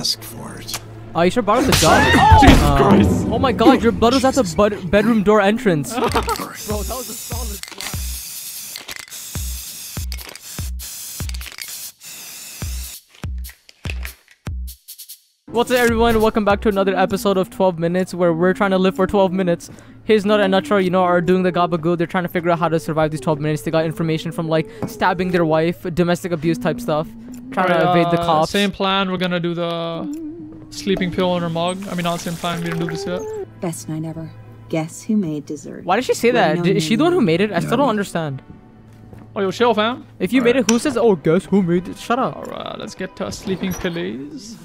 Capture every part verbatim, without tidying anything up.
asked for it. Uh, you should borrow the gun. Oh! Jesus uh, Christ. Oh my god, your blood was at the bud bedroom door entrance. Bro, that was a solid slap. What's up everyone, welcome back to another episode of twelve minutes where we're trying to live for twelve minutes. His Nut and Nutshell, you know, are doing the gabagool. They're trying to figure out how to survive these twelve minutes. They got information from like stabbing their wife, domestic abuse type stuff. Trying right, to evade uh, the cops. Same plan, we're gonna do the sleeping pill on her mug. I mean, not same plan, we didn't do this yet. Best night ever. Guess who made dessert? Why did she say well, that? No did, is she the one who made it? I no. still don't understand. Oh, yo, chill, fam. If you All made right. it, who says, oh, guess who made it? Shut up. Alright, let's get to our sleeping pillies.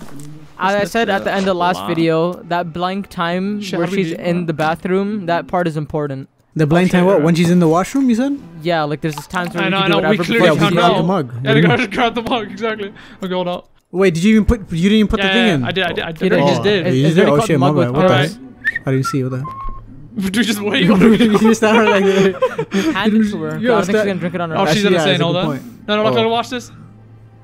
As I said at the end of the last wow. video, that blank time Shall where she's in that? the bathroom, that part is important. The blank okay. time what? When she's in the washroom, you said? Yeah, like there's this time where I you know, can do whatever. We clearly can't grab the mug. Yeah, we gotta grab the mug, exactly. We're going up. Wait, did you even put, you didn't even put yeah, the thing yeah, in? I did, I did, I did. I just did. Is, is there oh shit, my bad. What the? I didn't see what the? Dude, just wait. You just had her like handed to her. Yeah, I don't think she's gonna drink it on her. Oh, she's gonna say no then. No, no, let her watch this.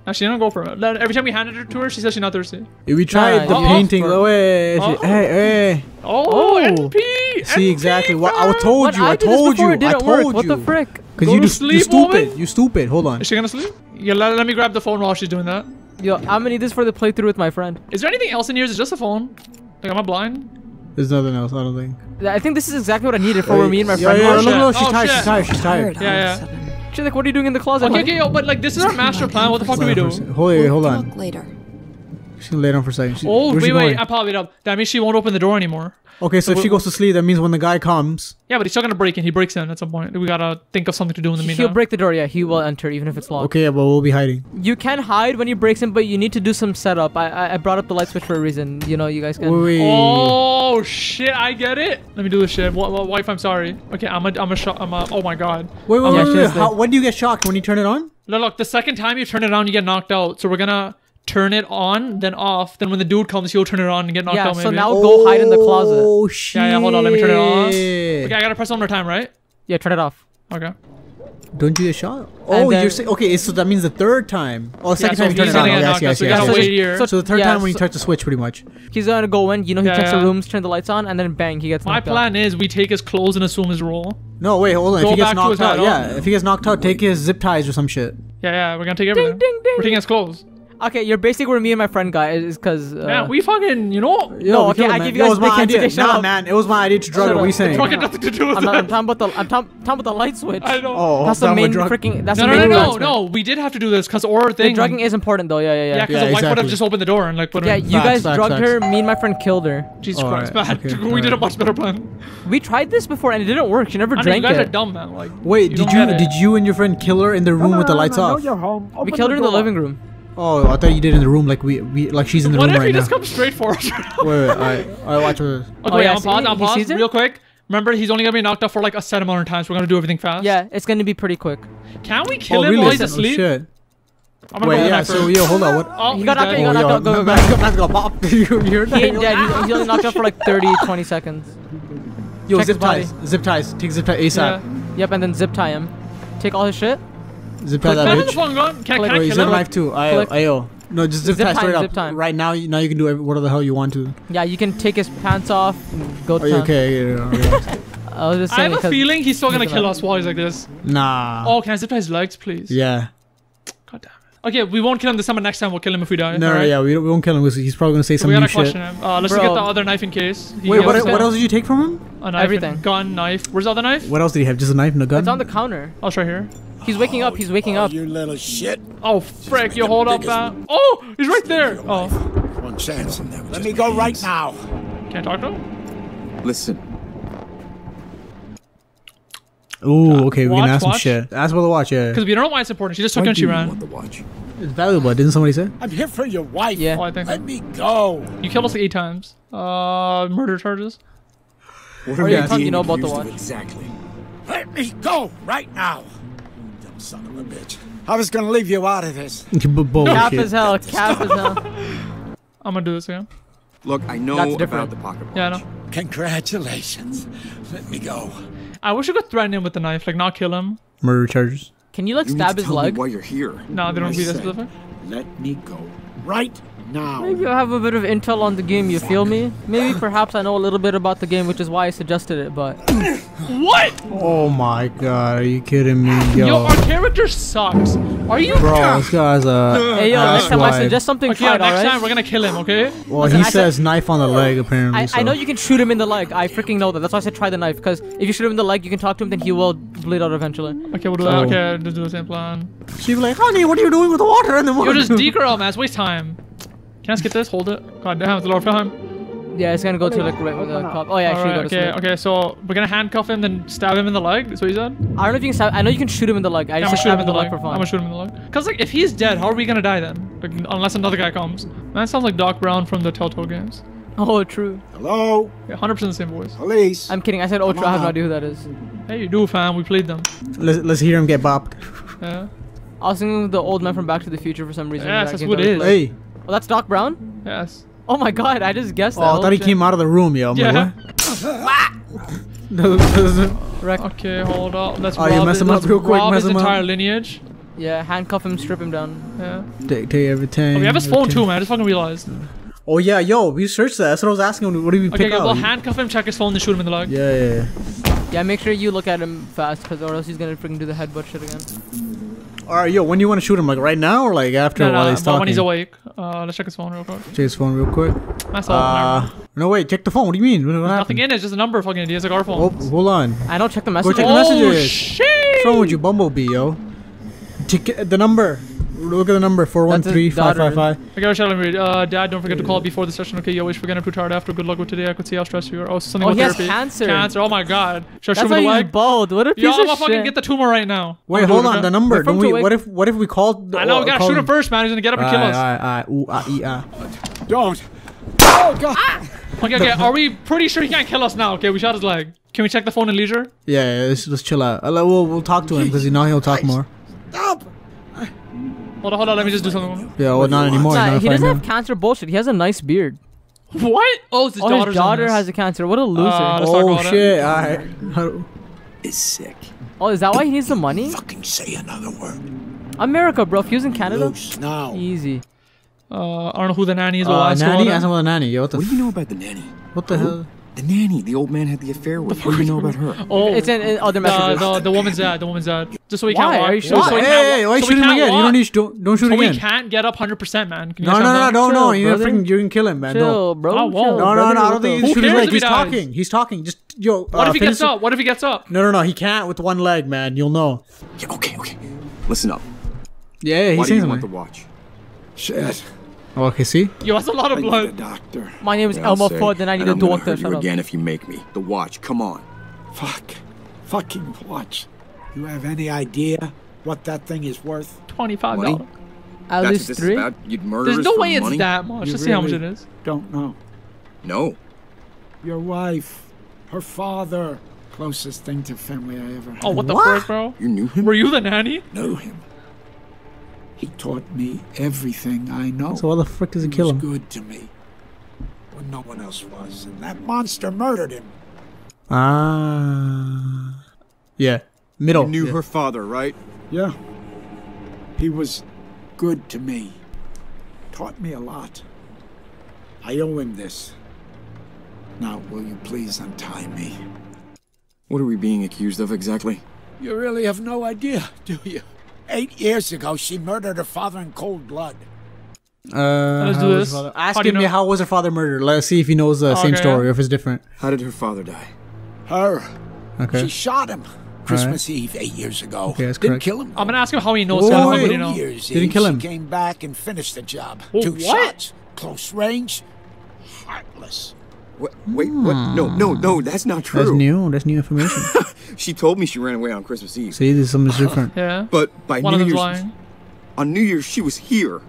Actually, I'm gonna go for it. Every time we handed her to her, she said she's not thirsty. If we tried uh, the yeah. painting, oh, way. Oh. She, hey, hey. Oh, oh. N P! See, exactly. What I told you. I, I told you. I told work. you. What the frick? Because you just you stupid. Woman? You stupid. Hold on. Is she gonna sleep? Yeah. Let, let me grab the phone while she's doing that. Yo, I'm gonna need this for the playthrough with my friend. Is there anything else in here? Is it just a phone? Like, am I blind? There's nothing else. I don't think. I think this is exactly what I needed for me and my yeah, friend. Yeah, yeah, no, no, no. She's oh, tired. Shit. She's tired. She's tired. Yeah, yeah. She's like, what are you doing in the closet? Okay, okay, yo, but like, this is our master plan. What the fuck do we do? Hold on, hold on. later. She's gonna lay down for a second. She, oh, wait, wait, I popped it up. That means she won't open the door anymore. Okay, so, so if she goes to sleep, that means when the guy comes... Yeah, but he's still gonna break in. He breaks in at some point. We gotta think of something to do in the meantime. He'll break the door, yeah. He will enter, even if it's locked. Okay, but we'll be hiding. You can hide when he breaks in, but you need to do some setup. I I, I brought up the light switch for a reason. You know, you guys can... Wait. Oh, shit, I get it. Let me do this shit. W wife, I'm sorry. Okay, I'm a... I'm a, I'm a oh, my God. Wait, wait, yeah, wait, wait. How, when do you get shocked? When you turn it on? No, look, the second time you turn it on, you get knocked out. So we're gonna... turn it on, then off. Then when the dude comes, he'll turn it on and get knocked yeah, out. Yeah, so now oh, go hide in the closet. Oh shit! Yeah, yeah, hold on, let me turn it on. Okay, I gotta press one more time, right? Yeah, turn it off. Okay. Don't do a shot. Oh, then, you're saying okay. So that means the third time. Oh, second yeah, so time you turn it on. Yes, yes, yes. So, yes, yes. So, so the third yeah, time so when you touch the switch, pretty much. He's gonna go in. You know, he yeah, checks yeah. the rooms, turn the lights on, and then bang, he gets. My knocked plan out. is we take his clothes and assume his role. No, wait, hold on. Go if he gets knocked out, yeah. If he gets knocked out, take his zip ties or some shit. Yeah, yeah, we're gonna take everything. We're taking his clothes. Okay, you're basically where me and my friend got is because... Uh, man, we fucking, you know... Yo, no, okay, I give you guys the idea. Nah, up. man, it was my idea to drug it. What are you saying? Fucking nothing to do with I'm, not, I'm talking about the, I'm talking, talking about the light switch. I know. Oh, that's the main freaking... That's no, the no, main no, no, no, no. We did have to do this because or thing... The drugging is important though, yeah, yeah, yeah. Yeah, because yeah, the wife would have just opened the door and like put her... Yeah, you guys facts, drugged facts. her, me and my friend killed her. Jesus oh, Christ, right. man. Okay, we did a much better plan. We tried this before and it didn't work. She never drank it. You guys are dumb, man. Like. Wait, did you did you and your friend kill her in the room with the lights off? We killed her in the living room. Oh, I thought you did in the room, like we, we like she's in the what room right now. What if he just comes straight for us? Wait, wait, alright, alright, watch this. Okay, oh, yeah, on pause, on pause, real quick. Remember, he's only gonna be knocked out for like a set amount of times. So we're gonna do everything fast. Yeah, it's gonna be pretty quick. Can we kill oh, him really? while he's asleep? Oh, shit. I'm Wait, yeah, so yo, hold on, what? Oh, you got knocked out, you got knocked out, go, go, go. Man's gonna pop. You heard that? He ain't dead, he's only knocked out for like thirty, twenty seconds. Yo, zip ties, zip ties, take zip tie ASAP. Yep, and then zip tie him. Take all his shit. Zip tie that bitch. Can, can Wait, I he's alive too. I, I, I, no, just zip, zip tie straight up. Time. Right now, now you can do every, whatever the hell you want to. Yeah, you can take his pants off and go to town. Okay, yeah, yeah, I, was just saying I have a feeling he's still gonna kill us while he's like this. Nah. Oh, can I zip tie his legs, please? Yeah. God damn it. Okay, we won't kill him this time, but next time we'll kill him if we die. No, right? yeah, we, we won't kill him. He's probably gonna say some we new shit. Him. Uh, let's Bro. get the other knife in case. Wait, what, what, what else did you take from him? Everything. Gun, knife. Where's the other knife? What else did he have? Just a knife and a gun? It's on the counter. Oh, it's right here. He's waking oh, up, he's waking oh, up. You little shit. Oh, frick, you hold up that. Uh, oh, he's right there. Oh. One chance and that Let me go right now. Can I talk to him? Listen. Ooh, okay, watch, we can ask watch. some shit. Ask about the watch, yeah. Because we don't know why it's important. She just took it and she ran. The watch? It's valuable, didn't somebody say? I'm here for your wife. Yeah. Oh, I think Let so. me go. You killed us like eight times. Uh, murder charges. What are you talking you know about the watch? Exactly. Let me go right now. Son of a bitch. I was gonna leave you out of this. Cap as hell, cap as hell. I'm gonna do this again. Look, I know That's different. about the pocket watch. Yeah, I know. Congratulations. Let me go. I wish you could threaten him with the knife, like not kill him. Murder charges. Can you like you stab his leg? Why you're here? No, they don't be this specific. Let me go right now. Maybe I have a bit of intel on the game, you Fuck. feel me? Maybe perhaps I know a little bit about the game, which is why I suggested it, but... What? Oh my god, are you kidding me, yo? Yo, our character sucks. Are you... Bro, this guy's a... Hey, yo, next time I suggest something, okay, try it, alright? Next time we're gonna kill him, okay? Well, Listen, he I says said, knife on the leg, apparently, I, so. I know you can shoot him in the leg. I freaking know that. That's why I said try the knife, because if you shoot him in the leg, you can talk to him, then he will bleed out eventually. Okay, we'll do that. Okay, let's do the same plan. She's like, honey, what are you doing with the water in the water? Yo, just decoral, man. It's waste time. Can I skip this? Hold it. God damn, it's a lot of time. Yeah, it's gonna go to like right with the cop. Oh yeah, actually right, okay, okay, so we're gonna handcuff him, then stab him in the leg. That's what you said. I don't know if you can stab. I know you can shoot him in the leg. I yeah, just stab him in the leg for fun. I'm gonna shoot him in the leg. Cause like if he's dead, how are we gonna die then? Like unless another guy comes. That sounds like Doc Brown from the Telltale games. Oh, true. Hello. Yeah, one hundred percent the same voice. Police. I'm kidding. I said Ultra. I have no idea who that is. Hey, you do, fam. We played them. Let's let's hear him get bopped. Yeah. I was thinking of the old man from Back to the Future for some reason. Yeah, that's what it is. Hey. Oh, that's Doc Brown? Yes. Oh my god, I just guessed that. Oh, I thought he came out of the room, yo. Yeah. Okay, hold up. Let's oh, rob, his, him let's up real quick, rob his him entire up. lineage. Yeah, handcuff him, strip him down. Yeah. Take, take everything. Oh, we have his phone too, man. I just fucking realized. Oh yeah, yo, we searched that. That's what I was asking him. What did we pick okay, okay, up? Okay, well, handcuff him, check his phone, then shoot him in the leg. Yeah, yeah, yeah. Yeah, make sure you look at him fast, because or else he's gonna freaking do the headbutt shit again. Alright, yo, when do you want to shoot him? Like right now or like after no, while no, he's talking? When he's awake. Uh, let's check his phone real quick. Check his phone real quick. That's all. Uh, no, wait, check the phone. What do you mean? What nothing in it. It's just a number, fucking idiot. It's like our phone. Oh, hold on. I don't check the messages. Go check oh, the messages. Shit. What's wrong with you, Bumblebee, yo? Check the number. Look at the number four one three five five five. Okay, Rochelle, let me read. Uh, Dad, don't forget to call before the session. Okay, yo, wish we're gonna retard after. Good luck with today. I could see how stressed you are. Oh, something oh, about therapy. Cancer. Cancer. Oh my god. Should I shoot him in the leg? Bald. What a piece yo, of I'm gonna shit. fucking get the tumor right now. Wait, hold on. It, the number. Don't we, what if? What if we called? The, I know. We gotta shoot him, him first, man. He's gonna get up and kill us. All right, all right, all right. Ooh, ah, ee, ah. Don't. Oh god. Ah. Okay, okay. Are we pretty sure he can't kill us now? Okay, we shot his leg. Can we check the phone in leisure? Yeah, let's let's chill out. We'll we'll talk to him because you know he'll talk more. Stop. Hold on, hold on, let me just do something. Yeah, well, not anymore. Nah, he doesn't have cancer bullshit. He has a nice beard. What? Oh, it's his, oh, his daughter has a cancer. What a loser. Uh, oh, shit. All right. It's sick. Oh, is that why he needs the money? Fucking say another word. America, bro. If he was in Canada, no. Easy. Uh, I don't know who the nanny is. Uh, uh, nanny? I don't know the nanny. Yo, what the what do you know about the nanny? What the oh. hell? The nanny, the old man had the affair with. The what do you know about her? Oh, it's in, in other messages. Uh, the, the woman's dad. The woman's dad. Just so we can't. Why? Walk. Are you sure? Why? So hey, hey, why so shoot him again? Walk. You don't need to, don't, don't shoot so again. We can't get up one hundred percent, man. Can you no, no, no, no, no, no. You freaking, you can kill him, man. Chill, bro. Oh, whoa, no, no, brother, no. I don't think you shoot his leg. He's dies. talking. He's talking. Just yo. What uh, if he gets up? What if he gets up? No, no, no. He can't with one leg, man. You'll know. Yeah, okay, okay. Listen up. Yeah, he's saying want the watch. Shit. Oh, okay, see? Yo, that's a lot of I blood. Need a doctor. My name is Elmo Ford, and I need and a I'm doctor. Hurt you again if you make me. The watch, come on. Fuck. Fucking watch. You have any idea what that thing is worth? twenty-five dollars. At that's least three? You'd murder There's no way it's money? that much. You Let's really see how much it is. Don't know. No. Your wife, her father. Closest thing to family I ever had. Oh, what the fuck, bro? You knew him? Were you the nanny? Know him. He taught me everything I know. So why the frick does he kill him? He was good to me when no one else was, and that monster murdered him. Ah, uh, yeah, middle. You knew yeah. her father, right? Yeah. He was good to me. Taught me a lot. I owe him this. Now, will you please untie me? What are we being accused of exactly? You really have no idea, do you? Eight years ago, she murdered her father in cold blood. Uh, Let's do this. Ask him how was her father murdered. Let's see if he knows the same story or if it's different. How did her father die? Her. Okay. She shot him Christmas Eve eight years ago. Okay, that's correct. Didn't kill him. I'm gonna ask him how he knows. How he knows. Didn't kill him. She came back and finished the job. Two shots, close range, heartless. What, wait, hmm. what? No, no, no, that's not true. That's new. That's new information. She told me she ran away on Christmas Eve. See, there's something different. Yeah. But by One New Year's, lying. on New Year's, she was here.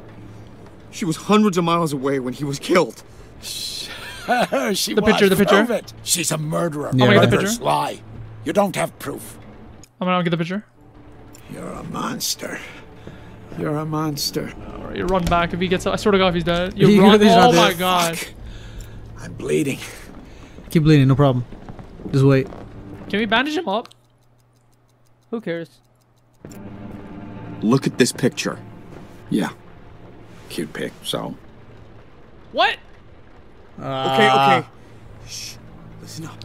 She was hundreds of miles away when he was killed. she the picture, the picture. It. She's a murderer. Yeah, I'm gonna get the picture. Lie. You don't have proof. I'm gonna get the picture. You're a monster. You're a monster. All right, you run back if he gets up. I swear to God, if he's dead. You he run. Oh my God. Fuck. I'm bleeding. Keep bleeding, no problem. Just wait. Can we bandage him up? Who cares? Look at this picture. Yeah. Cute pic, so. What? Uh, okay, okay. Shh. Listen up.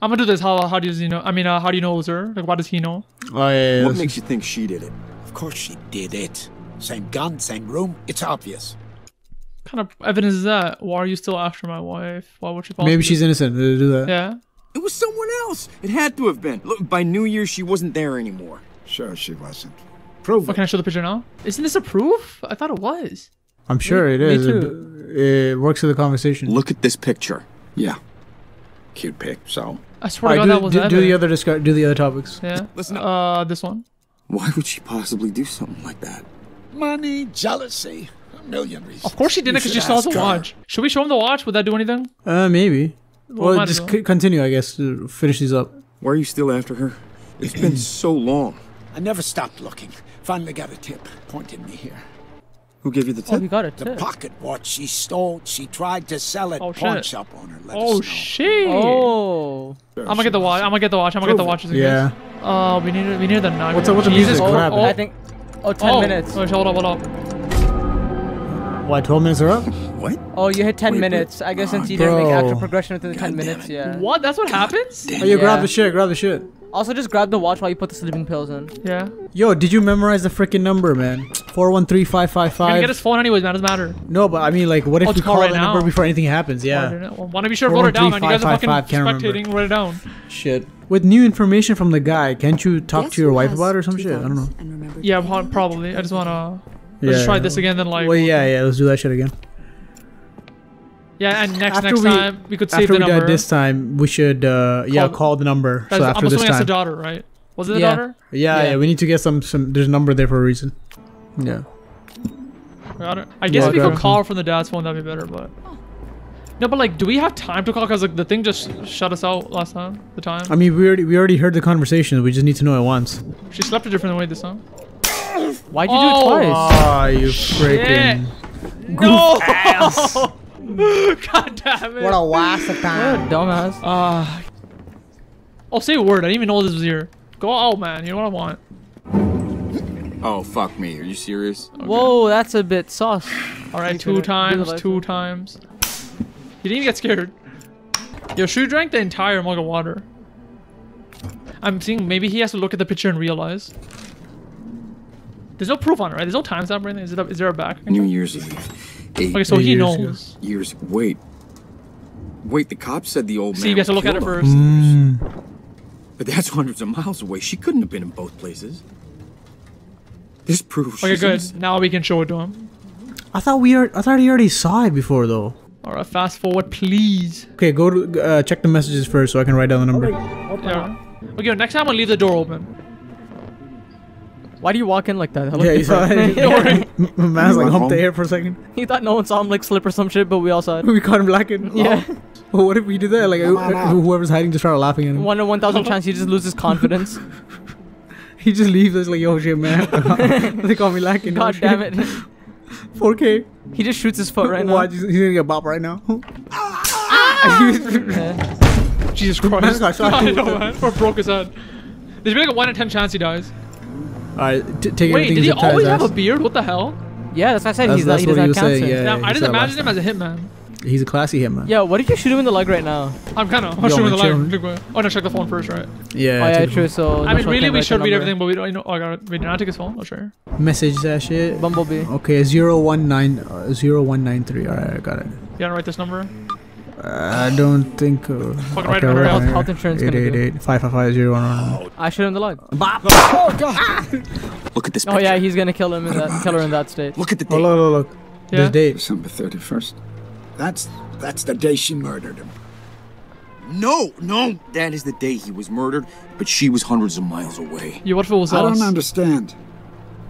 I'm gonna do this. How how does he know? I mean, uh, how do you know, sir? Like, what does he know? Oh, yeah, yeah, what makes you think she did it? Of course she did it. Same gun, same room. It's obvious. What kind of evidence is that? Why are you still after my wife? Why would she? Maybe she's innocent. Did do that? Yeah. It was someone else. It had to have been. Look, by New Year she wasn't there anymore. Sure, she wasn't. Prove it. Oh, can I show the picture now? Isn't this a proof? I thought it was. I'm sure it is. Me too. It, it works with the conversation. Look at this picture. Yeah. Cute pic, so. I swear to God, that was that. Do the other discard. Do the other topics. Yeah. Listen up. Uh, this one. Why would she possibly do something like that? Money, jealousy, a million reasons. Of course she didn't, because she saw the watch. Should we show him the watch? Would that do anything? Uh, maybe. Well, well just continue, I guess. Finish these up. Why are you still after her? It's been so long. I never stopped looking. Finally got a tip. Pointed me here. Who gave you the tip? Oh, we got a tip. The pocket watch she stole. She tried to sell it. Oh, pawn shop owner. Let oh, us know. Shit. Oh. I'm gonna get the watch. I'm gonna get the watch. I'm gonna get the watch. Yeah. Oh, uh, we need we need the knife. What's up with the music? Oh, oh, I think. Oh, ten oh. minutes. Oh, hold up, hold up. Why, twelve minutes are up? What? Oh, you hit ten Wait, minutes. I guess oh, since you bro. didn't make actual progression within the God ten minutes, yeah. What? That's what God happens? Oh, you yeah. grab the shit. Grab the shit. Also, just grab the watch while you put the sleeping pills in. Yeah. Yo, did you memorize the freaking number, man? four one three five five five. You're gonna get his phone anyways, man. It doesn't matter. No, but I mean, like, what if oh, we call right the now. number before anything happens? Yeah. Well, want to be sure to write it down, man. You guys are fucking spectating. Write it down. Shit. With new information from the guy, can't you talk yes, to your wife about it or some shit? I don't know. Yeah, probably. I just wanna. Let's yeah, just try yeah. this again, then like. Well, yeah, yeah. Let's do that shit again. Yeah, and next after next we, time we could save the number. After we died this time, we should uh, call, yeah call the number. So after I'm assuming this time, it's the daughter, right? Was it the yeah. daughter? Yeah, yeah, yeah. We need to get some some. There's a number there for a reason. Yeah. I, I guess yeah, if we could call from the dad's phone, that'd be better. But no, but like, do we have time to call? Cause like the thing just shut us out last time. The time. I mean, we already we already heard the conversation. We just need to know it once. She slept a different way this time. Why'd you oh. do it twice? Oh, you freaking goof no. ass. God damn it! What a waste of time. What a dumbass. Uh, oh, say a word. I didn't even know this was here. Go out, man. You know what I want. Oh, fuck me. Are you serious? Okay. Whoa, that's a bit sauce. All right, two times, two times. You didn't even get scared. Yo, Shu drank the entire mug of water. I'm seeing maybe he has to look at the picture and realize. There's no proof on it, right? There's no timestamp or anything. Is, it up, is there a back? New Year's Eve. Eight okay, so he years knows. Ago. Years. Wait. Wait, the cop said the old man. See, you guys to look at it first. Mm. But that's hundreds of miles away. She couldn't have been in both places. This proves. Okay, she's good. Innocent. Now we can show it to him. I thought we are. I thought he already saw it before, though. All right, fast forward, please. Okay, go to uh, check the messages first, so I can write down the number. Okay. Yeah. Okay, next time I'll leave the door open. Why do you walk in like that? Yeah, you saw it. Man's like humped the air for a second. He thought no one saw him like slip or some shit, but we all saw it. We caught him lacking. Yeah. Oh. Well, what if we do that? Like whoever's hiding just started laughing at him. One in one thousand chance he just loses confidence. He just leaves us like, yo, shit, man. They call me lacking. God oh, damn it. four K. He just shoots his foot right now. Watch, he's gonna get bopped right now. Yeah. Jesus Christ. I know, man. Or broke his head. There's really like a one in ten chance he dies. Alright, take it. Wait, did he always have a beard? What the hell? Yeah, that's what I said. That's, he's that's not, he doesn't have cancer. Yeah, I just imagine him as a hitman. He's a classy hitman. Yeah, what if you shoot him in the leg right now? I'm kind of. I'll shoot him in the leg. Oh, no, check the phone first, right? Yeah. Oh, yeah, true. So I mean, really, we should read everything, but we don't. You know, oh, God, we did not take his phone. Oh, sure. Message that shit. Bumblebee. Okay, zero one nine uh, zero one nine three. All right, I got it. You wanna write this number? I don't think. Uh, Fucking okay, right health, health insurance. Eight eight eight five five five zero one one. I shoot him in the leg. Bop. Oh God! Look at this. Picture. Oh yeah, he's gonna kill him in what that. Kill her in that state. Look at the date. Oh, look, look, look. Yeah. The date. December thirty first. That's that's the day she murdered him. No, no, that is the day he was murdered, but she was hundreds of miles away. Yeah, what if it was us? I don't understand.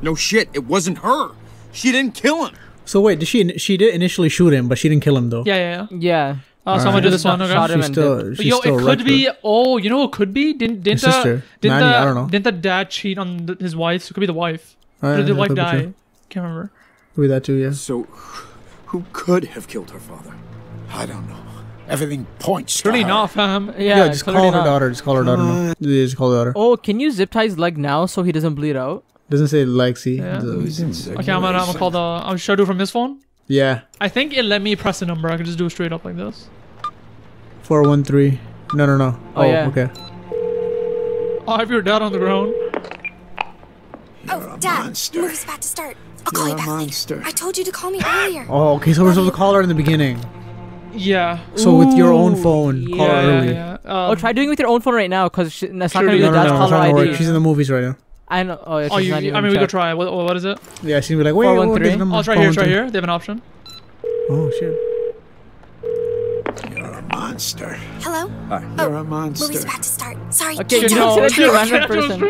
No shit, it wasn't her. She didn't kill him. So wait, did she? She did initially shoot him, but she didn't kill him though. Yeah, yeah, yeah. yeah. Oh, uh, so right. I'm gonna do this one. Okay. Still, yo, it could be. It. Oh, you know what could be? Didn't didn't the, sister, didn't, Manny, the I don't know. didn't the dad cheat on the, his wife? So it could be the wife. Right, did the wife die? True. Can't remember. Could be that too. Yeah. So, who could have killed her father? I don't know. Everything points. Clearly not, fam. Yeah. yeah just, call not. Daughter, just call her daughter. Uh, no. yeah, just call her daughter. Oh, can you zip tie his leg now so he doesn't bleed out? Doesn't say leg. See. Yeah. Okay, I'm gonna, I'm gonna call the. I'm sure do from his phone. Yeah. I think it let me press a number. I can just do it straight up like this. four one three. No, no, no. Oh, oh yeah. Okay. Oh, I have your dad on the ground. You're oh, Dad. Monster. The movie's about to start. I'll You're call you back monster. later. I told you to call me earlier. Oh, okay. So we're supposed to call her in the beginning. Yeah. So Ooh, with your own phone, yeah, call her early. Yeah, yeah. Um, oh, try doing it with your own phone right now, because that's not going to be dad's caller I D. She's in the movies right now. I know. Oh, yeah, she's oh you, not you, I mean, checked. We could try. What, what is it? Yeah, she's like, wait, four, one, three. I'll try here. Try here. They have an option. Oh shit. You're a monster. Hello? Uh, you're oh, a monster. Movie's about to start. Sorry. Okay, you know, it's a random person.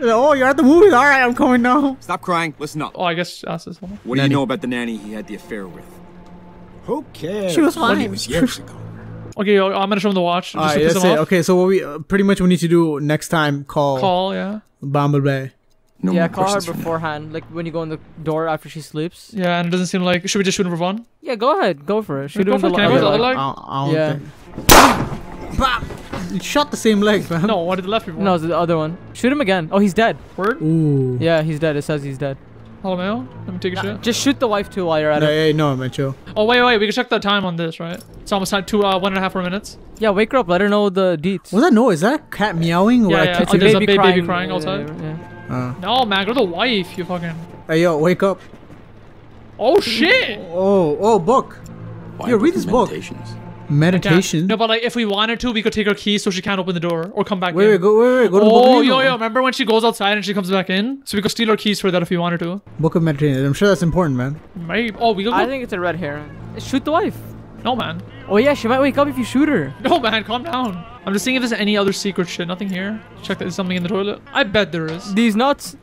Oh, you're at the movie. All right, I'm coming now. Stop crying. Listen up. Oh, I guess ask this one. What do you know about the nanny he had the affair with? Who cares? She was fine. It was years ago. Okay, I'm gonna show him the watch. All right, that's it. Okay, so what we uh, pretty much we need to do next time call. Call, yeah. Bumblebee. No yeah, call her beforehand, like when you go in the door after she sleeps. Yeah, and it doesn't seem like. Should we just shoot him for fun? Yeah, go ahead, go for it. Shoot him for the other leg. Like, I don't, I don't yeah. You shot the same leg, man. No, what did the left before? No, it's the other one. Shoot him again. Oh, he's dead. Word. Ooh. Yeah, he's dead. It says he's dead. Hello, male. Let me take a nah, shot. Just shoot the wife too while you're at no, it. Yeah, no, man, chill. Oh wait, wait. We can check the time on this, right? It's almost time. Two, uh, one and a half more minutes. Yeah, wake her up. Let her know the deets. What's that noise? Is that a cat meowing? Yeah, or yeah. A, oh, there's baby a ba crying. baby crying all yeah, time. Yeah. Uh. No, man. Go to the wife. You fucking. Hey, yo, wake up. Oh shit. Oh, oh, book. Why yo, read this book. Meditation. No, but like if we wanted to, we could take her key so she can't open the door or come back. Wait, in. wait, go, wait, wait, go to oh, the book. Oh, yo, yo, remember when she goes outside and she comes back in? So we could steal her keys for that if we wanted to. Book of Meditation. I'm sure that's important, man. Maybe. Oh, we could. I think it's a red hair. Shoot the wife. No, man. Oh yeah, she might wake up if you shoot her. No, man, calm down. I'm just seeing if there's any other secret shit. Nothing here. Check that there's something in the toilet. I bet there is. These nuts.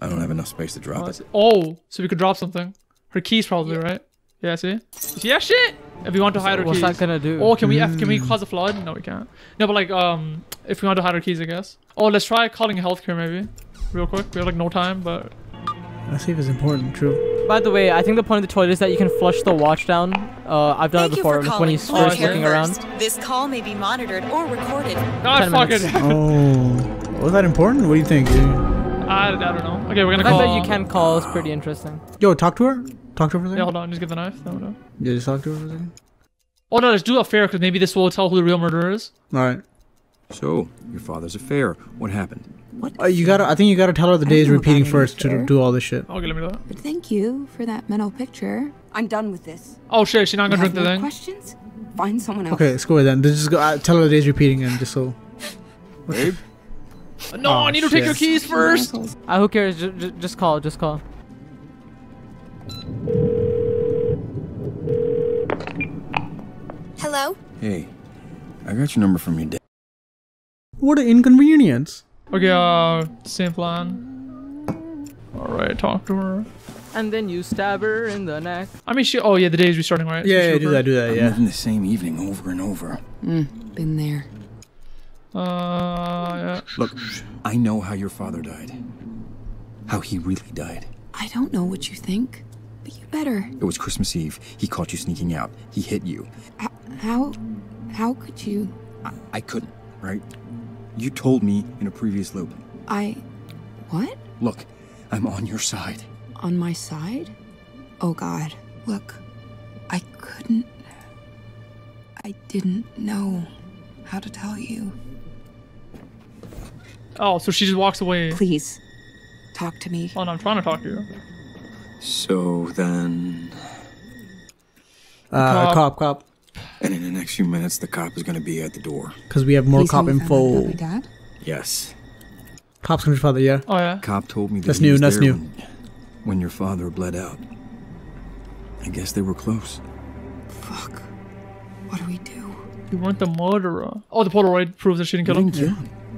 I don't have enough space to drop oh, it. Oh, so we could drop something. Her keys probably, yeah. right? Yeah, see? Yeah, shit! If we want to hide her keys. What's that gonna do? Oh, can we F, can we cause a flood? No, we can't. No, but like, um, if we want to hide our keys, I guess. Oh, let's try calling healthcare maybe. Real quick. We have like no time, but... Let's see if it's important. True. By the way, I think the point of the toilet is that you can flush the watch down. Uh, I've done Thank it before when he's first looking around. This call may be monitored or recorded. God, fuck it. Oh. Was that important? What do you think, dude? I, I don't know. Okay, we're gonna I call. I bet you can call. It's pretty interesting. Yo, talk to her? Talk to her for a second? Yeah, hold on. Just get the knife. No, no. Yeah, just talk to her for a second. Oh, no, let's do affair because maybe this will tell who the real murderer is. All right. So, your father's affair. What happened? What? Uh, you gotta, I think you gotta tell her the days repeating first to do all this shit. Okay, let me do that. But thank you for that mental picture. I'm done with this. Oh, shit. She's not gonna drink the thing. Questions? Find someone else. Okay, score then. Just go, uh, tell her the days repeating and just so. Babe? No, oh, I need shit. to take your keys first. Uh, who cares? Just, just call. Just call. Hello? Hey, I got your number from your dad. What an inconvenience. Okay, uh, same plan. Alright, talk to her. And then you stab her in the neck. I mean, she. Oh, yeah, the day is restarting, right? Yeah, yeah, yeah do that, do that, yeah. I'm the same evening over and over. Mm, been there. Uh, yeah. Look, I know how your father died. How he really died. I don't know what you think, but you better. It was Christmas Eve. He caught you sneaking out. He hit you. I How, how could you? I, I couldn't, right? You told me in a previous loop. I, what? Look, I'm on your side. On my side? Oh God, look, I couldn't, I didn't know how to tell you. Oh, so she just walks away. Please, talk to me. Oh, no, I'm trying to talk to you. So then... Uh, cop, cop. cop. And in the next few minutes, the cop is going to be at the door. Because we have more Please cop info. My dad? Yes. Cop's going to your father, yeah? Oh, yeah. Cop told me that that's he new, was that's there new. When, when your father bled out. I guess they were close. Fuck. What do we do? You weren't the murderer. Oh, the Polaroid proves that she didn't kill him. Yeah.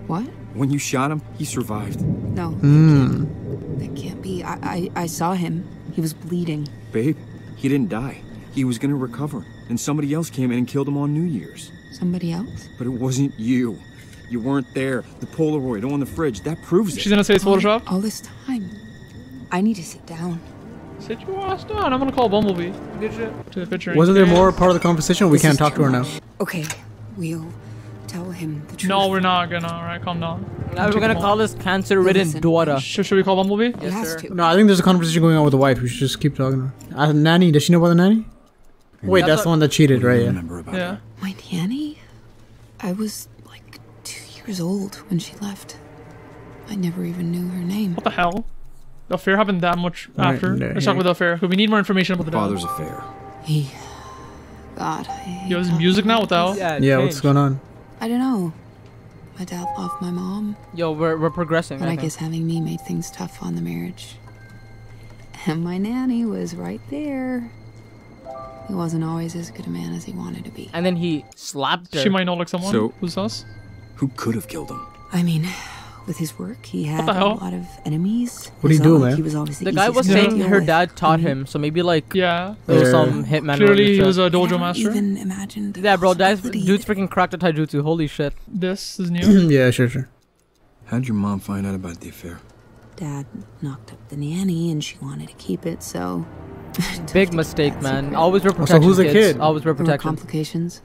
What? When you shot him, he survived. No. Mm. That, can't, that can't be. I, I, I saw him. He was bleeding. Babe, he didn't die. He was going to recover. And somebody else came in and killed him on New Year's. Somebody else? But it wasn't you. You weren't there. The Polaroid on the fridge, that proves it. She's gonna say it's Photoshop? All this time. I need to sit down. Sit your ass down. I'm gonna call Bumblebee. To the picture. Wasn't there more part of the conversation? We can't talk to her now. Okay, we'll tell him the truth. No, we're not gonna. Alright, calm down. Now we're gonna call this cancer-ridden daughter. Should, should we call Bumblebee? Yes, yes sir. No, I think there's a conversation going on with the wife. We should just keep talking to her. Uh, nanny? Does she know about the nanny? Wait, that's the one that cheated, right? Yeah. yeah. My nanny? I was like two years old when she left. I never even knew her name. What the hell? The affair happened that much after? Right, no, Let's yeah. talk about the affair. We need more information about the father's dad. affair. He... God, I hate Yo, there's music now without. Yeah, yeah what's going on? I don't know. My dad loved my mom. Yo, we're, we're progressing. But I, I guess having me made things tough on the marriage. And my nanny was right there. He wasn't always as good a man as he wanted to be. And then he slapped her. She might not like someone. So, who's us? Who could have killed him? I mean, with his work, he had a lot of enemies. What do you do, man? He was obviously the guy was saying her dad taught him, so maybe like yeah, there was some hitman. Clearly, he was a dojo master. Even imagined. Yeah, bro, that's, dude's freaking cracked at taijutsu. Holy shit! This is new. yeah, sure, sure. How'd your mom find out about the affair? Dad knocked up the nanny, and she wanted to keep it, so. Big mistake, man. Always wear protection. So who's the kid? Always wear protection. Complications.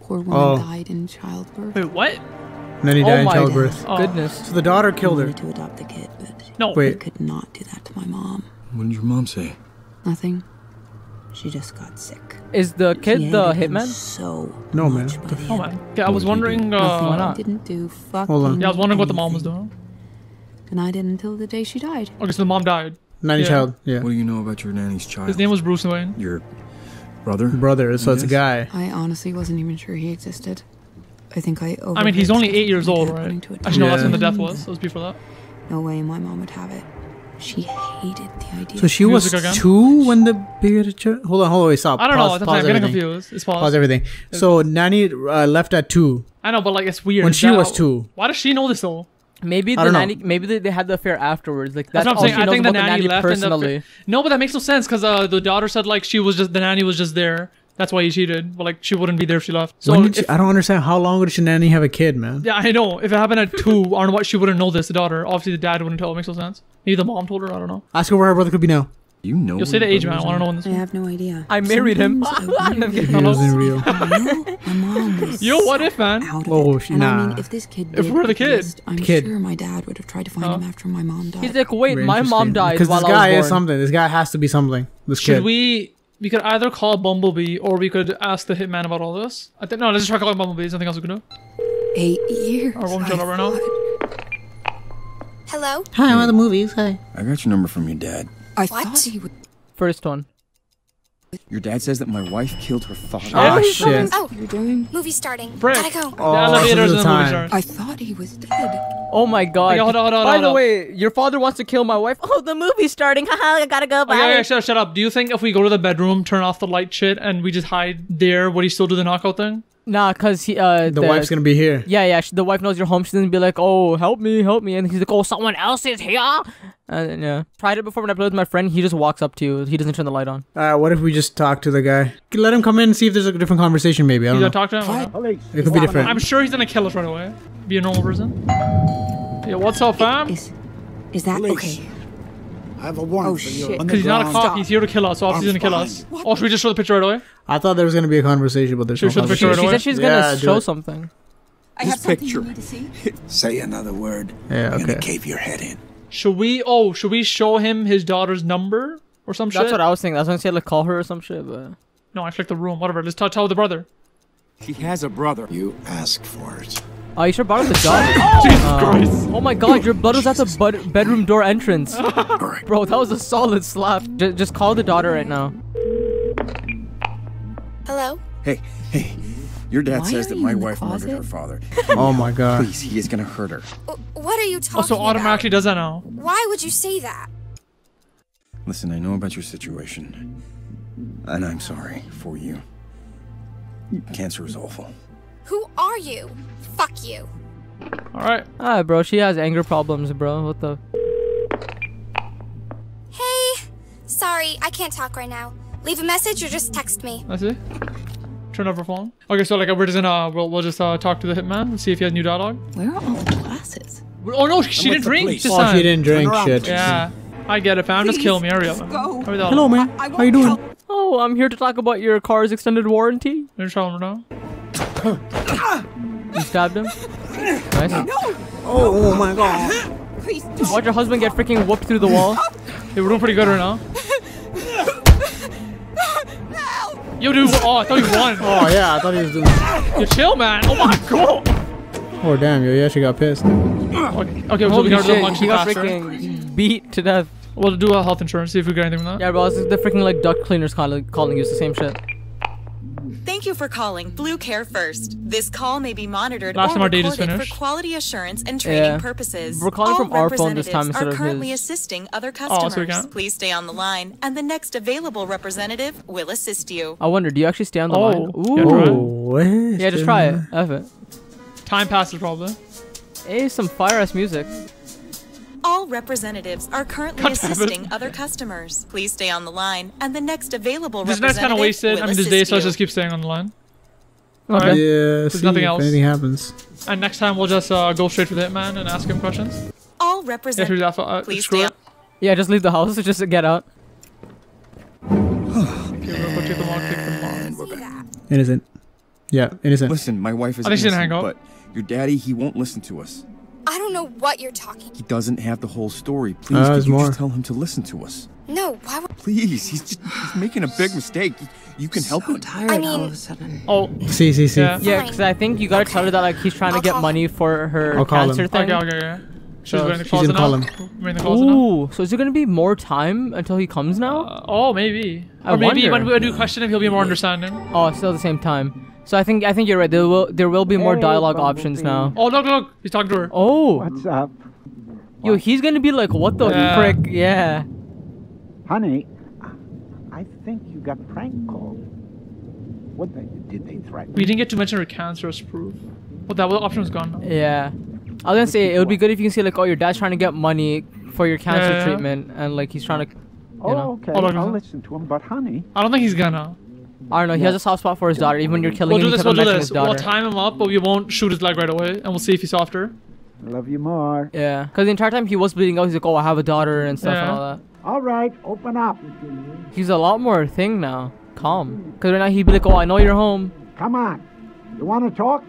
Poor woman oh. died in childbirth. Wait, what? And then he oh died in childbirth. Oh. Goodness. So the daughter killed her. I wanted to adopt the kid, but no. Wait. I could not do that to my mom. What did your mom say? Nothing. She just got sick. Is the kid the hitman? So no, man. What the fuck? Oh, yeah, I was wondering. Uh, why not? Didn't do fucking Hold on. Yeah, I was wondering anything. what the mom was doing. And I didn't until the day she died. Okay, so the mom died. Nanny yeah. child. Yeah. What do you know about your nanny's child? His name was Bruce Wayne. Your brother? Brother, so it's a guy. I honestly wasn't even sure he existed. I think I I mean, he's only eight years old, right? Actually, yeah. no, that's when the death was. It was before that. No way my mom would have it. She hated the idea. So she was two when the picture... Hold on, hold on, wait, stop. I don't pause, know. Pause I'm getting confused. It's paused. Pause everything. So nanny uh, left at two. I know, but like, it's weird. When she that, was two. Why does she know this though? Maybe the nanny, maybe they, they had the affair afterwards. Like that's, that's what I'm saying. I think the nanny, the nanny left personally. The, no, but that makes no sense because uh, the daughter said like she was just the nanny was just there. That's why he cheated. But like she wouldn't be there if she left. So if, she, I don't understand how long would a nanny have a kid, man? Yeah, I know. If it happened at two, or what she wouldn't know this. The daughter, obviously, the dad wouldn't tell. It makes no sense. Maybe the mom told her. I don't know. Ask her where her brother could be now. You know. You'll say the age, man. I don't know when this. I have no idea. I married him. real. Yo, what if, man? Oh, she, nah. I mean, if this kid, if we were the kid, I'm kid. sure my dad would have tried to find huh? him after my mom died. He's like, wait, Very my mom died because this guy is something. This guy has to be something. This Should kid. we? We could either call Bumblebee or we could ask the hitman about all this. I think no. Let's just try calling Bumblebee. There's nothing else we can do. Eight years. Or won't right now. Hello. Hi, hey. I'm at the movies. Hi. I got your number from your dad. I what? thought he would. First one. Your dad says that my wife killed her father. Ah, oh, shit. Oh, you're doing? Movie starting. Break. Gotta go. Oh, the elevator's in the movie starts. I thought he was dead. Oh my god. Wait, hold on, hold on, By hold the on. way, your father wants to kill my wife. Oh, the movie's starting. Haha, I gotta go. Bye. Okay, okay, shut, shut up. Do you think if we go to the bedroom, turn off the light shit, and we just hide there, would he still do the knockout thing? Nah, cause he uh the, the wife's gonna be here. Yeah, yeah. She, the wife knows you're home. She doesn't be like, oh, help me, help me, and he's like, oh, someone else is here. And yeah, tried it before when I played with my friend. He just walks up to you. He doesn't turn the light on. Uh, what if we just talk to the guy? Let him come in and see if there's a different conversation. Maybe I don't you know. Talk to him. Or... It could wow. be different. I'm sure he's gonna kill us right away. Be a normal person. Yeah, what's up, fam? Is, is that Police. okay? I have a warrant oh, for you. Because he's not a cop. Stop. He's here to kill us. So obviously I'm he's gonna fine. kill us. Or oh, should we just show the picture right away? I thought there was gonna be a conversation, but there's should no conversation. Right she away? said she's yeah, gonna show it. something. I this have something picture. you need to see. Say another word. Yeah, okay. You're gonna cave your head in. Should we? Oh, should we show him his daughter's number or some That's shit? That's what I was thinking. That's what I said. Like call her or some shit. But no, I clicked the room. Whatever. Let's tell the brother. He has a brother. You asked for it. Oh, you sure borrowed the dog? Oh, Jesus uh, Christ. Oh my god, your blood was at the bud bedroom door entrance. Bro, that was a solid slap. J just call the daughter right now. Hello? Hey, hey. Your dad Why says that my wife murdered her father. Oh my god. Please, he is gonna hurt her. What are you talking about? Oh, so automatically does that now. Why would you say that? Listen, I know about your situation. And I'm sorry for you. Cancer is awful. Who are you? Fuck you. Alright. Alright, bro. She has anger problems, bro. What the? Hey. Sorry, I can't talk right now. Leave a message or just text me. I see. Turn off her phone. Okay, so like we're just gonna, we'll, we'll just uh, talk to the hitman and see if he has new dialogue. Where are all the glasses? Oh no, she didn't drink. She didn't drink shit. Yeah. I get it, fam. Please, just kill me. Hurry up. Go. Hello, man. I, I How you doing? Help. Oh, I'm here to talk about your car's extended warranty. You're telling her now. You stabbed him? Nice. No. Oh my god. Please don't. Watch your husband get freaking whooped through the wall. Hey, we're doing pretty good right now. Yo, dude. Oh, I thought you won. Oh, yeah. I thought he was doing... Yo, chill, man. Oh, my God. Oh, damn. Yo, yeah, she got pissed. Okay, okay we'll do the lunch. He got freaking beat to death. We'll do a health insurance, see if we got anything from that. Yeah, bro. It's the freaking, like, duct cleaners call calling you. It's the same shit. Thank you for calling Blue Care First. This call may be monitored Last or time our recorded date is finished. For quality assurance and training yeah. purposes. We're calling All from our phone this time instead of his. Representatives are currently assisting other customers. Oh, so please stay on the line, and the next available representative will assist you. I wonder, do you actually stay on the oh. line? Ooh. Oh, yeah, just try it. Have it. Time passes probably. Hey, some fire-ass music. All representatives are currently assisting other customers. Please stay on the line, and the next available this representative kind of wasted. Will I mean, this day, so I'll just keep staying on the line. Okay. All right. Yeah, see nothing if else. Anything happens. And next time, we'll just uh, go straight for the hitman and ask him questions. All representatives. Yeah, uh, please stay on. Yeah, just leave the house. Just get out. And we're back. Innocent. Yeah, innocent. Listen, my wife is innocent, hang up. But your daddy, he won't listen to us. I don't know what you're talking. He doesn't have the whole story. Please, uh, could you more. just tell him to listen to us? No, why would... Please, he's just he's making a big mistake. You can help so him. Tired I mean... all of a sudden. Oh, see, see, see. Yeah, because yeah, I think you gotta okay. tell her that like he's trying I'll to get money for her I'll cancer thing. Okay, okay, okay. She's so, going to call him. Ooh, so is there gonna be more time until he comes now? Uh, oh, maybe. I or maybe wonder. when we do question him, he'll be more understanding. Oh, still at the same time. So I think I think you're right. There will there will be more dialogue hey, options now. Oh look look, he's talking to her. Oh. What's up? Yo, he's gonna be like, what the yeah. frick? Yeah. Honey, I think you got prank called. What the, did they threaten? We didn't get to mention her cancerous proof. But that option was gone now. Yeah. I was gonna say it would be good if you can say like, oh, your dad's trying to get money for your cancer yeah, yeah, yeah. treatment, and like he's trying to. You oh know. okay. Oh, look, I'll look. listen to him, but honey. I don't think he's gonna. I don't know, he yeah. has a soft spot for his daughter, even when you're killing we'll him. This, we'll do this, we'll do this. We'll time him up, but we won't shoot his leg right away, and we'll see if he's softer. Love you more. Yeah, because the entire time he was bleeding out, he's like, oh, I have a daughter and stuff yeah. and all that. All right, open up. He's a lot more thing now, calm. Because right now he'd be like, oh, I know you're home. Come on, you want to talk?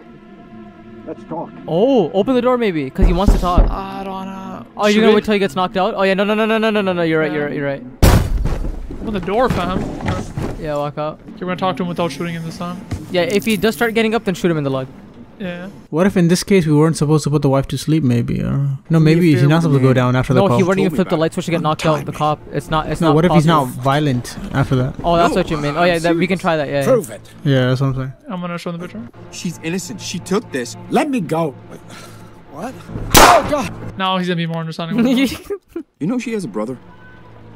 Let's talk. Oh, open the door maybe, because he wants to talk. I don't know. Oh, Should you're going to wait till he gets knocked out? Oh, yeah, no, no, no, no, no, no, no, no, you're right, yeah. you're right, you're right. Open the door, fam. Yeah, walk out. Okay, we're gonna talk to him without shooting him this time. Yeah, if he does start getting up, then shoot him in the lug. Yeah. What if in this case we weren't supposed to put the wife to sleep, maybe? Or no, maybe he's not supposed to go down after the cop. No, he wouldn't even flip the light switch to get knocked out. The cop. It's not. It's not. No, what if he's not violent after that? Oh, that's what you mean. Oh yeah, that we can try that. Yeah. Prove it. Yeah, that's what I'm saying. I'm gonna show him the picture. She's innocent. She took this. Let me go. What? Oh god. Now he's gonna be more understanding. You know she has a brother.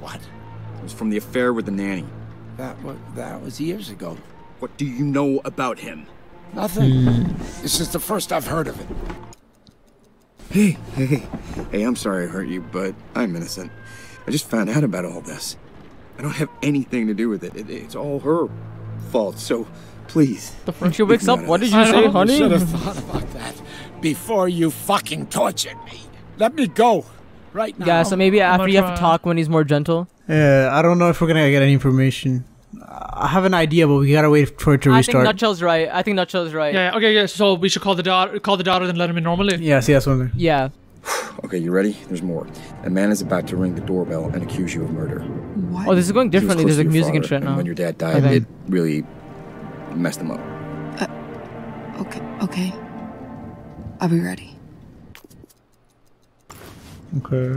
What? It was from the affair with the nanny. That was, that was years ago. What do you know about him? Nothing. Mm. This is the first I've heard of it. Hey, hey, hey, I'm sorry I hurt you, but I'm innocent. I just found out about all this. I don't have anything to do with it. it it's all her fault, so please. The when she wakes up, what did you say, honey? I should have thought about that before you fucking tortured me. Let me go right now. Yeah, so maybe after you have to talk when he's more gentle. Yeah, I don't know if we're gonna get any information. I have an idea, but we gotta wait for it to restart. I think Nutshell's right. I think Nutshell's right. Yeah. Okay. Yeah. So we should call the daughter, call the daughter, then let him in normally. Yeah. See, that's something. Yeah. Okay, you ready? There's more. A man is about to ring the doorbell and accuse you of murder. What? Oh, this is going differently. There's like music and shit now. And when your dad died, it really messed him up. Uh, okay. Okay. I'll be ready. Okay.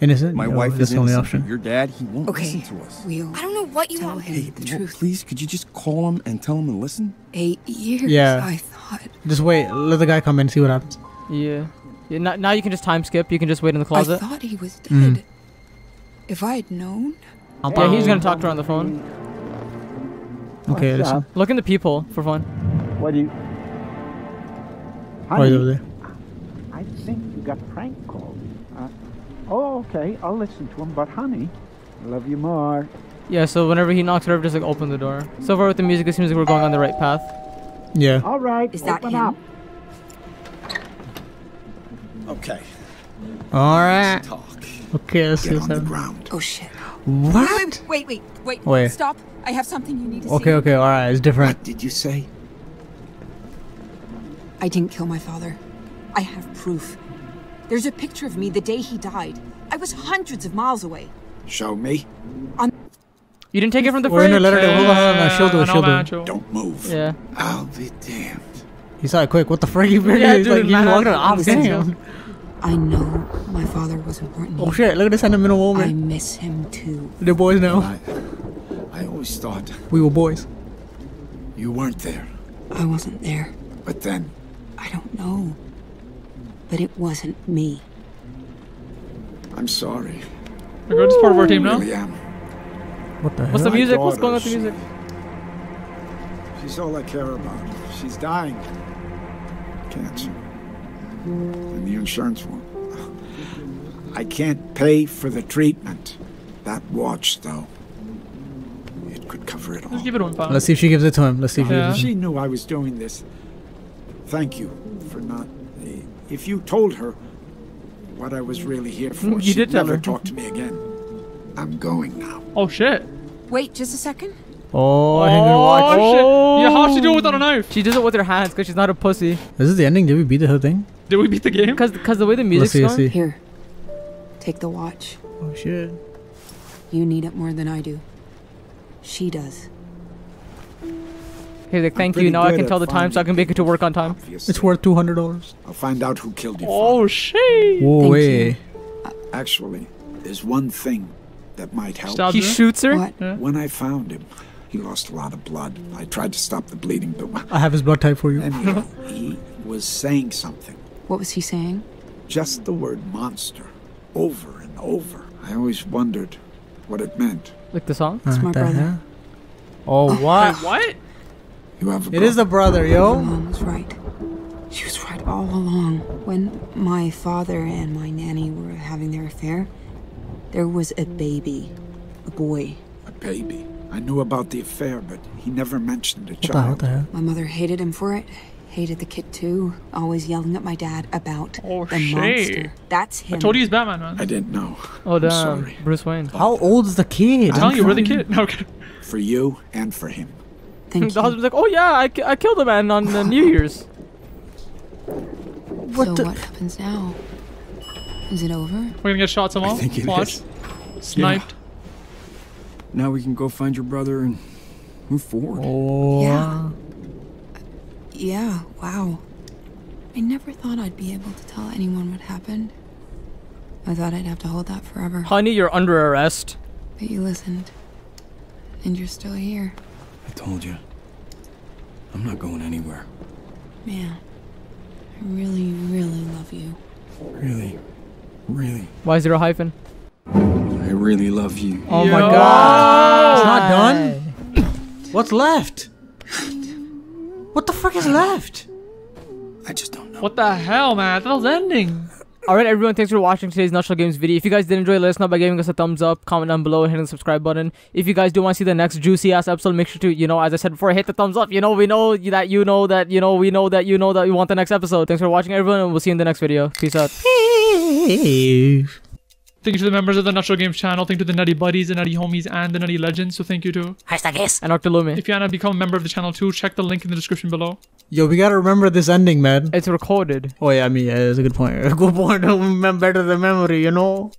Innocent? My no, wife is the only option. Your dad, he won't okay. listen to us. We'll I don't know what you want. Hey, the truth. Please, could you just call him and tell him to listen? Eight years, yeah. I thought. Just wait. Let the guy come in and see what happens. Yeah. yeah now, now you can just time skip. You can just wait in the closet. I thought he was dead. Mm. If I had known. Yeah, he's going to talk to her on the phone. Okay, What's listen. Up? Look in the people for fun. What do you... Honey, over there. I think you got prank called. Oh, okay. I'll listen to him, but honey, I love you more. Yeah, so whenever he knocks her over, just like open the door. So far with the music, it seems like we're going on the right path. Yeah. All right. Is that open him? Up. Okay. All right. Let's talk. Okay, let's Get see on the ground. Oh, shit. What? Wait, wait, wait, wait. Stop. I have something you need to okay, see. Okay, okay. All right. It's different. What did you say? I didn't kill my father. I have proof. There's a picture of me the day he died. I was hundreds of miles away. Show me. On you didn't take it from the fridge? Uh, Don't move. Yeah. I'll be damned. He saw it quick. What the frick? You yeah, dude, like, man, walking on damn. I know my father was important. Oh shit! Look at this sentimental moment. I miss him too. They're boys now. I, I always thought we were boys. You weren't there. I wasn't there. But then. I don't know. But it wasn't me. I'm sorry. We're going to part of our team now. Really am. What the hell? What's the music? What's going on with the music? She's all I care about. She's dying. Cancer. And the insurance won't. I can't pay for the treatment. That watch, though, it could cover it all. Let's give it one pound. Let's see if she gives it to him. Let's see if yeah. she knew I was doing this. Thank you for not. If you told her what I was really here for, you she'd did never her. talk to me again. I'm going now. Oh shit! Wait, just a second. Oh, I didn't watch. Oh, shit. Yeah, how'd she do it without a knife? She does it with her hands because she's not a pussy. This is the ending. Did we beat the whole thing? Did we beat the game? Because because the way the music's let's see, going. Let's see. Here, take the watch. Oh shit. You need it more than I do. She does. He's like, thank you. Now I can tell the time so I can make it to work on time. Obviously. It's worth two hundred dollars. I'll find out who killed you. Oh shit. Whoa, way. Uh, Actually, there's one thing that might help. He shoots her? What? Yeah. When I found him. He lost a lot of blood. I tried to stop the bleeding, but... I have his blood type for you. Anyway, he was saying something. What was he saying? Just the word monster. Over and over. I always wondered what it meant. Like the song? It's my brother. Oh, what? Wait, what? You have a brother. It is a brother, yo. My mom was right. She was right all along. When my father and my nanny were having their affair, there was a baby. A boy. A baby? I knew about the affair, but he never mentioned a child. My mother hated him for it. Hated the kid too. Always yelling at my dad about oh, the shit. monster. That's him. I told you he's Batman, man. I didn't know. Oh, damn. Sorry. Bruce Wayne. How old is the kid? I'm telling you, we're the kid. No, okay. For you and for him. Thank the husband's like, oh yeah, I, I killed a man on uh, New Year's. What so the what happens now? Is it over? We're gonna get shot somehow. I think it Watch. Is. Sniped. Yeah. Now we can go find your brother and move forward. Oh. Yeah. Yeah, wow. I never thought I'd be able to tell anyone what happened. I thought I'd have to hold that forever. Honey, you're under arrest. But you listened. And you're still here. I told you. I'm not going anywhere. Man, I really, really love you. Really, really. Why is there a hyphen? I really love you. Oh Yo. my god. It's not done? What's left? What the frick is left? I just don't know. What the hell, man? I thought it was ending. Alright, everyone, thanks for watching today's Nutshell Games video. If you guys did enjoy, let us know by giving us a thumbs up, comment down below, and hitting the subscribe button. If you guys do want to see the next juicy ass episode, make sure to, you know, as I said before, hit the thumbs up. You know, we know that you know that, you know, we know that you know that you want the next episode. Thanks for watching, everyone, and we'll see you in the next video. Peace out. Hey. Thank you to the members of the Nutshell Games channel. Thank you to the Nutty Buddies, the Nutty Homies, and the Nutty Legends. So thank you to Hashtag and Octolome. If you want to become a member of the channel too, check the link in the description below. Yo, we gotta remember this ending, man. It's recorded. Oh yeah, I mean, yeah, that's a good point. Good point. Better the memory, you know?